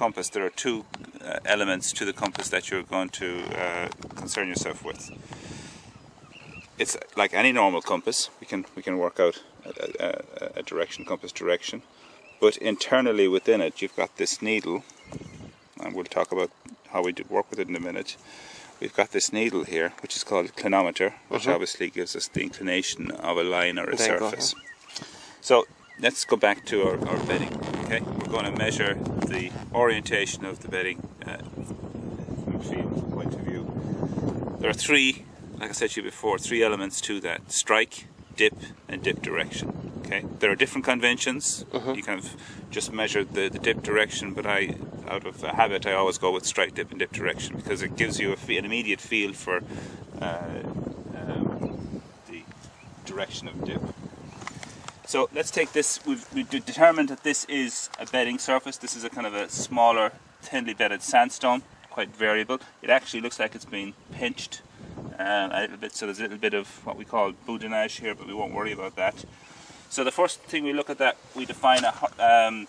compass, there are two elements to the compass that you're going to concern yourself with. It's like any normal compass. We can work out a direction, compass direction, but internally within it, you've got this needle, and we'll talk about how we work with it in a minute. We've got this needle here, which is called a clinometer, which obviously gives us the inclination of a line or a surface. So let's go back to our bedding. Okay, we're going to measure the orientation of the bedding from a field point of view. There are three, like I said to you before, three elements to that: strike, dip, and dip direction. Okay, there are different conventions. You kind of just measure the dip direction, but I, out of habit, I always go with strike, dip, and dip direction because it gives you an immediate feel for the direction of dip. So let's take this. We've determined that this is a bedding surface. This is a kind of a smaller, thinly bedded sandstone, quite variable. It actually looks like it's been pinched a little bit, so there's a little bit of what we call boudinage here, but we won't worry about that. So the first thing we look at, that we define a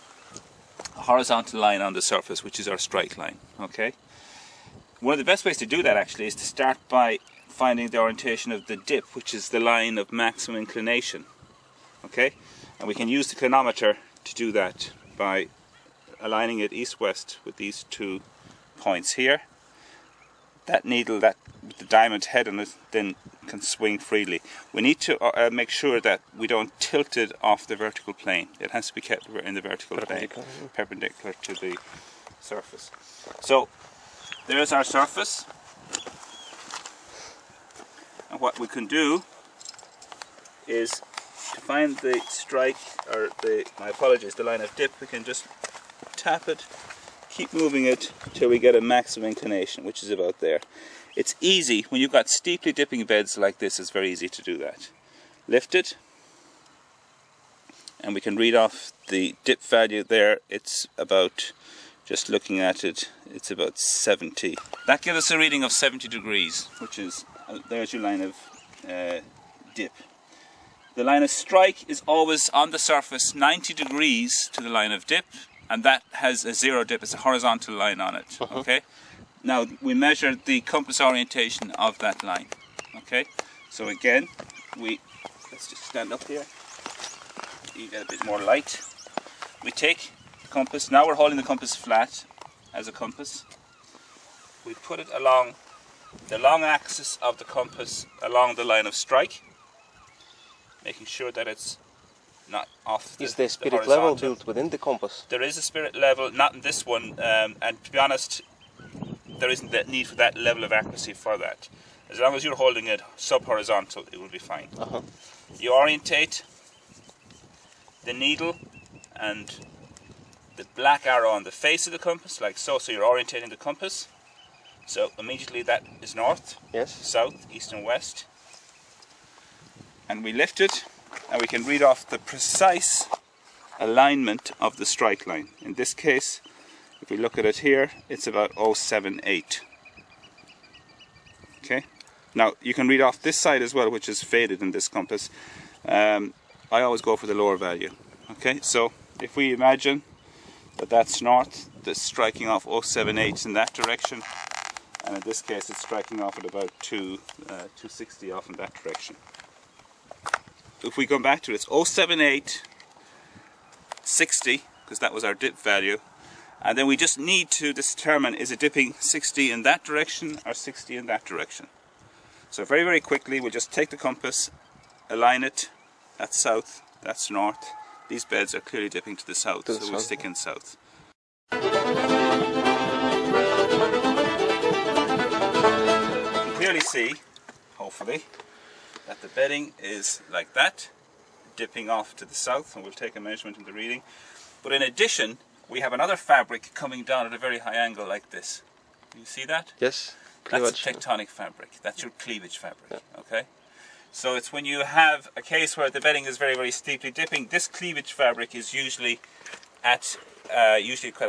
horizontal line on the surface, which is our strike line. Okay. One of the best ways to do that actually is to start by finding the orientation of the dip, which is the line of maximum inclination. Okay, and we can use the clinometer to do that by aligning it east-west with these two points here. That needle, that with the diamond head on it, then can swing freely. We need to make sure that we don't tilt it off the vertical plane. It has to be kept in the vertical plane, perpendicular to the surface. So there is our surface, and what we can do is to find the strike, or the, my apologies, the line of dip, we can just tap it, keep moving it till we get a maximum inclination, which is about there. It's easy, when you've got steeply dipping beds like this, it's very easy to do that. Lift it, and we can read off the dip value there. It's about, just looking at it, it's about 70. That gives us a reading of 70 degrees, which is, there's your line of dip. The line of strike is always on the surface 90 degrees to the line of dip, and that has a zero dip, it's a horizontal line on it. Okay. Now we measure the compass orientation of that line. Okay. So again, let's just stand up here. You get a bit more light. We take the compass, now we're holding the compass flat as a compass. We put it along the long axis of the compass along the line of strike, making sure that it's not off the horizontal. Is there spirit level built within the compass? There is a spirit level, not in this one, and to be honest, there isn't that need for that level of accuracy for that. As long as you're holding it sub-horizontal, it will be fine. You orientate the needle and the black arrow on the face of the compass, like so, so you're orientating the compass. So immediately that is north, south, east and west. And we lift it, and we can read off the precise alignment of the strike line. In this case, if we look at it here, it's about 078. Okay. Now you can read off this side as well, which is faded in this compass. I always go for the lower value. Okay. So if we imagine that that's north, that's striking off 078 in that direction, and in this case, it's striking off at about 260 off in that direction. If we go back to it, it's 078, 60, because that was our dip value. And then we just need to determine, is it dipping 60 in that direction or 60 in that direction? So very, very quickly, we'll just take the compass, align it, that's south, that's north. These beds are clearly dipping to the south, so we'll stick in south. You can clearly see, hopefully, that the bedding is like that, dipping off to the south, and we'll take a measurement in the reading. But in addition, we have another fabric coming down at a very high angle like this. You see that? Yes. That's a tectonic fabric. That's your cleavage fabric. Yeah. Okay. So it's when you have a case where the bedding is very, very steeply dipping, this cleavage fabric is usually at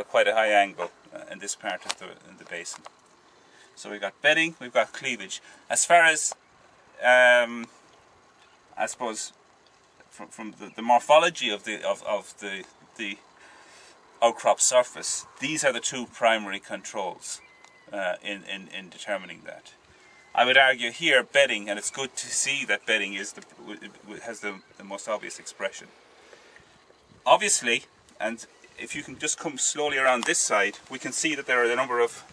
quite a high angle in this part of the basin. So we've got bedding, we've got cleavage. As far as I suppose from the morphology of the outcrop surface. These are the two primary controls in determining that. I would argue here bedding, and it's good to see that bedding is has the most obvious expression. Obviously, and if you can just come slowly around this side, we can see that there are a number of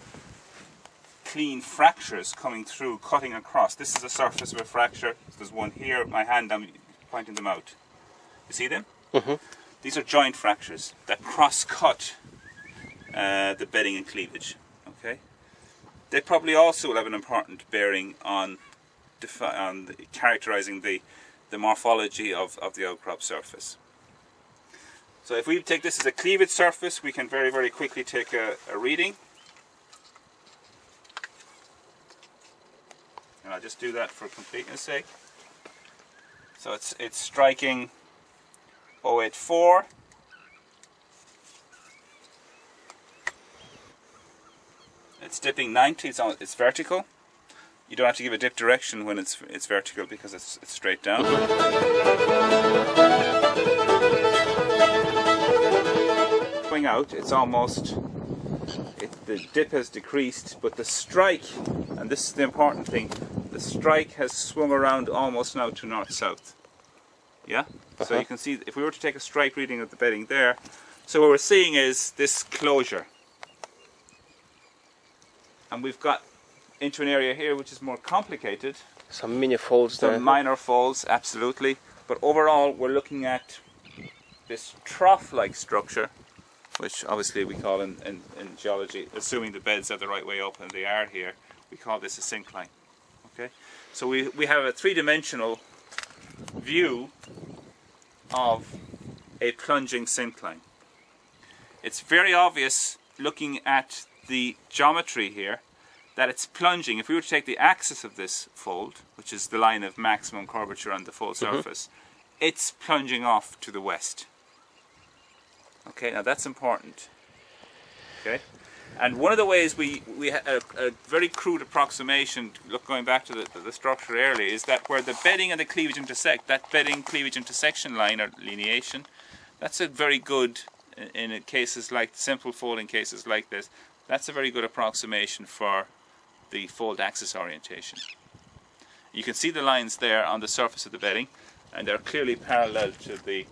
clean fractures coming through, cutting across. This is a surface of a fracture. There's one here, my hand, I'm pointing them out. You see them? Mm-hmm. These are joint fractures that cross-cut the bedding and cleavage. Okay, they probably also will have an important bearing on characterising the morphology of the outcrop surface. So if we take this as a cleavage surface, we can very, very quickly take a reading. And I'll just do that for completeness sake. So it's striking 0.084. It's dipping 90, it's vertical. You don't have to give a dip direction when it's vertical because it's straight down. Going out, it's almost, the dip has decreased, but the strike, and this is the important thing, the strike has swung around almost now to north-south. Yeah? Uh-huh. So you can see, if we were to take a strike reading of the bedding there, so what we're seeing is this closure. And we've got into an area here which is more complicated. Some minor folds there. Some minor folds, absolutely. But overall, we're looking at this trough-like structure, which obviously we call in geology, assuming the beds are the right way up, and they are here, we call this a syncline. Okay? So we have a three-dimensional view of a plunging syncline. It's very obvious looking at the geometry here that it's plunging. If we were to take the axis of this fold, which is the line of maximum curvature on the full surface, it's plunging off to the west. Okay, now that's important. Okay, and one of the ways we had a very crude approximation, going back to the structure early, is that where the bedding and the cleavage intersect, that bedding cleavage intersection line or lineation, that's a very good, in cases like simple folding cases like this, that's a very good approximation for the fold axis orientation. You can see the lines there on the surface of the bedding, and they're clearly parallel to the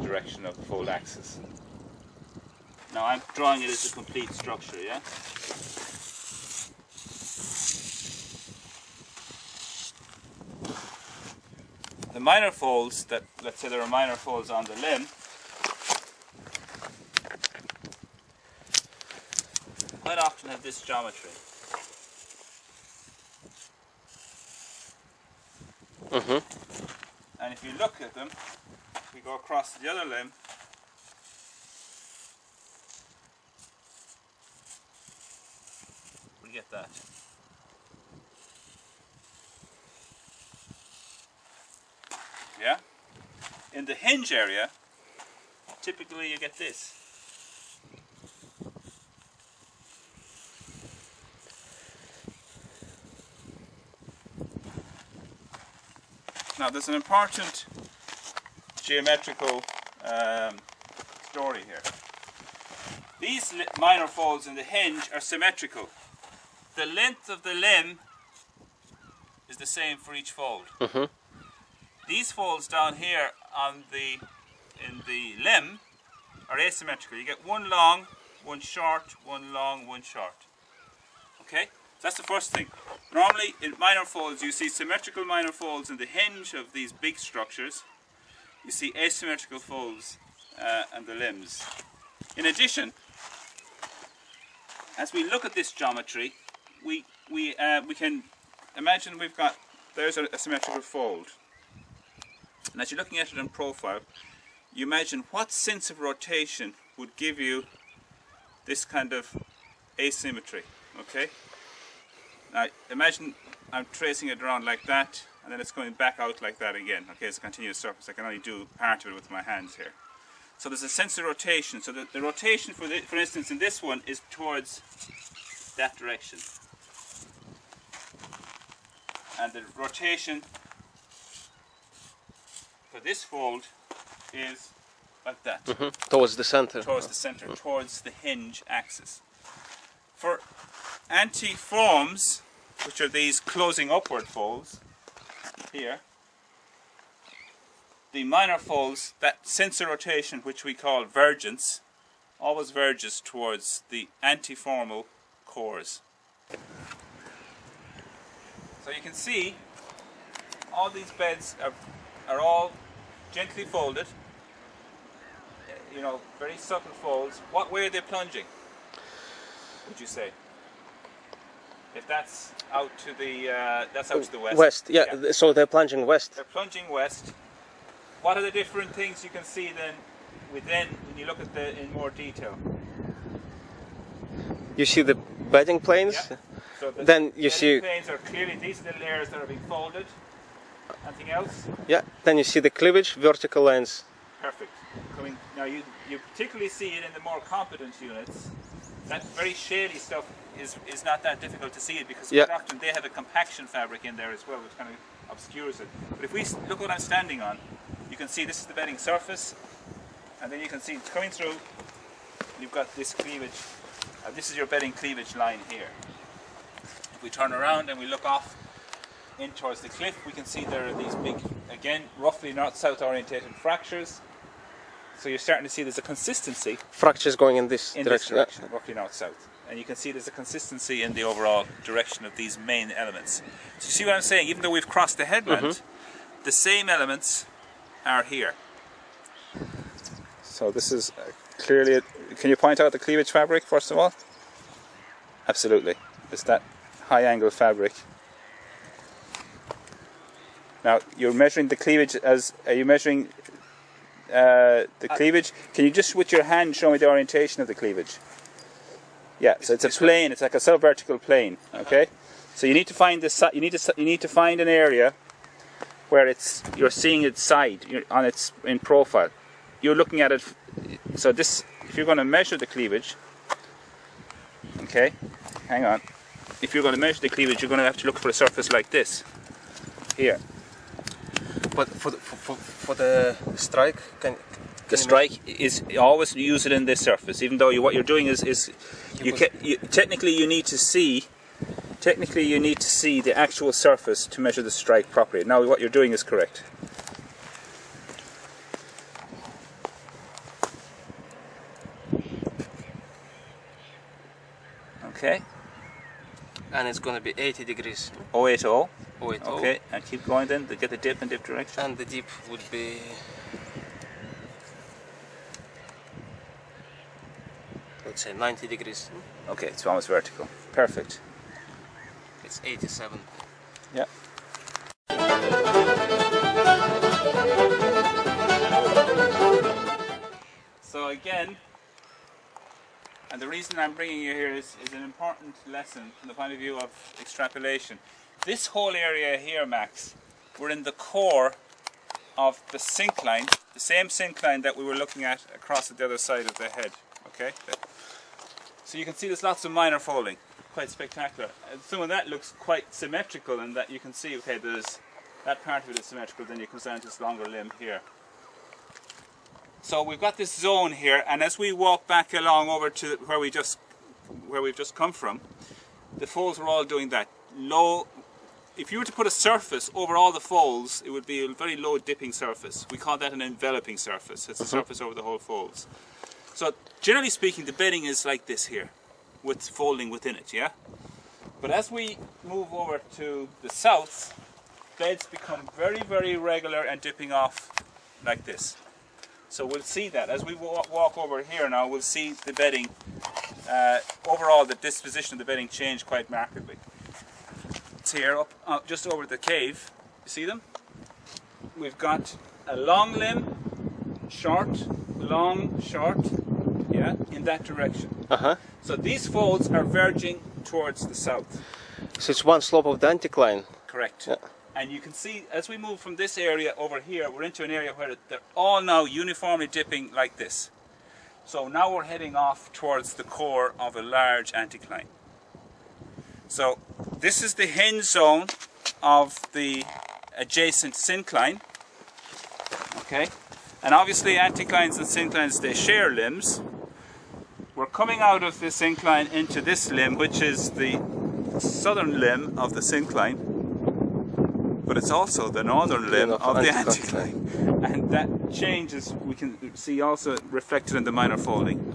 direction of the fold axis. Now I'm drawing it as a complete structure, yeah? The minor folds, that, let's say there are minor folds on the limb, quite often have this geometry. And if you look at them, if we go across to the other limb, we get that. Yeah? In the hinge area, typically you get this. Now there's an important geometrical story here. These minor folds in the hinge are symmetrical. The length of the limb is the same for each fold. These folds down here in the limb are asymmetrical. You get one long, one short, one long, one short. Okay? That's the first thing. Normally in minor folds you see symmetrical minor folds in the hinge of these big structures. You see asymmetrical folds and the limbs. In addition, as we look at this geometry, we can imagine we've got, there's a symmetrical fold. And as you're looking at it in profile, you imagine what sense of rotation would give you this kind of asymmetry, okay? Now imagine I'm tracing it around like that, and then it's going back out like that again. Okay, it's a continuous surface. I can only do part of it with my hands here. So there's a sense of rotation. So the rotation, for instance, in this one is towards that direction. And the rotation for this fold is like that. Mm-hmm. Towards the center. Towards the center, towards the hinge axis. For antiforms, which are these closing upward folds here, the minor folds, that sensor rotation which we call vergence, always verges towards the antiformal cores. So you can see all these beds are all gently folded, you know, very subtle folds. What way are they plunging, would you say? If that's out to the that's out to the west. West, yeah, yeah. So they're plunging west. They're plunging west. What are the different things you can see then within when you look at the in more detail? You see the bedding planes. Yeah. So the then you see planes are clearly, these are the layers that are being folded. Anything else? Yeah. Then you see the cleavage, vertical lines. Perfect. Coming now, you particularly see it in the more competent units. That very shady stuff is not that difficult to see it because quite often they have a compaction fabric in there as well, which kind of obscures it. But if we look what I'm standing on, you can see this is the bedding surface, and then you can see coming through. You've got this cleavage. This is your bedding cleavage line here. If we turn around and we look off in towards the cliff, we can see there are these big, again, roughly north-south orientated fractures. So you're starting to see there's a consistency. Fractures going in this direction. This direction, roughly north-south. And you can see there's a consistency in the overall direction of these main elements. So you see what I'm saying? Even though we've crossed the headland, the same elements are here. So this is clearly... can you point out the cleavage fabric, first of all? Absolutely. It's that high-angle fabric. Now, you're measuring the cleavage as... are you measuring... the cleavage. Can you just with your hand show me the orientation of the cleavage? Yeah, so it's a plane. It's like a sub-vertical plane. Okay, so you need to find this. You need to find an area where it's you're seeing its side on its in profile. You're looking at it. So this, if you're going to measure the cleavage, okay, hang on. If you're going to measure the cleavage, you're going to have to look for a surface like this here. But for the strike, the strike is always use it in this surface. Even though you, what you're doing is technically you need to see the actual surface to measure the strike properly. Now what you're doing is correct. Okay. And it's going to be 80 degrees. 080. Okay, and keep going then to get the dip in dip direction. And the dip would be... let's say 90 degrees. Okay, it's almost vertical. Perfect. It's 87. Yeah. So again, and the reason I'm bringing you here is an important lesson from the point of view of extrapolation. This whole area here, Max, we're in the core of the syncline, the same syncline that we were looking at across at the other side of the head. Okay, so you can see there's lots of minor folding, quite spectacular. And some of that looks quite symmetrical, and that you can see, okay, there's that part of it is symmetrical. Then it comes down to this longer limb here. So we've got this zone here, and as we walk back along over to where we just we've just come from, the folds are all doing that low. If you were to put a surface over all the folds, it would be a very low dipping surface. We call that an enveloping surface. It's a surface over the whole folds. So generally speaking, the bedding is like this here, with folding within it, yeah? But as we move over to the south, beds become very, very regular and dipping off like this. So we'll see that. As we walk over here now, we'll see the bedding, overall the disposition of the bedding change quite markedly. Here up just over the cave, you see them? We've got a long limb, short, long, short, yeah, in that direction. So these folds are verging towards the south. So it's one slope of the anticline. Correct. Yeah. And you can see as we move from this area over here, we're into an area where they're all now uniformly dipping like this. So now we're heading off towards the core of a large anticline. So this is the hinge zone of the adjacent syncline, okay, And obviously anticlines and synclines, they share limbs. We're coming out of the syncline into this limb, which is the southern limb of the syncline, but it's also the northern limb of the anticline. And that changes, we can see also reflected in the minor folding.